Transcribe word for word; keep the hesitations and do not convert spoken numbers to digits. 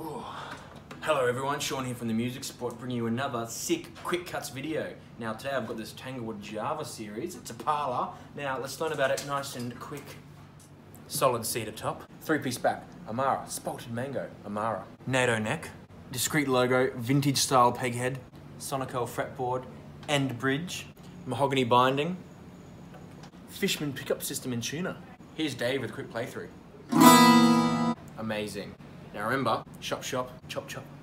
Ooh. Hello everyone, Sean here from The Music Spot, bringing you another sick quick cuts video. Now today I've got this Tanglewood Java series. It's a parlor. Now let's learn about it nice and quick. Solid cedar top, three-piece back, Amara, spalted mango, Amara, NATO neck, discreet logo, vintage style peg head, Sonicurl fretboard and bridge, mahogany binding, Fishman pickup system and tuner. Here's Dave with a quick playthrough. Amazing. Now remember, shop shop, chop chop.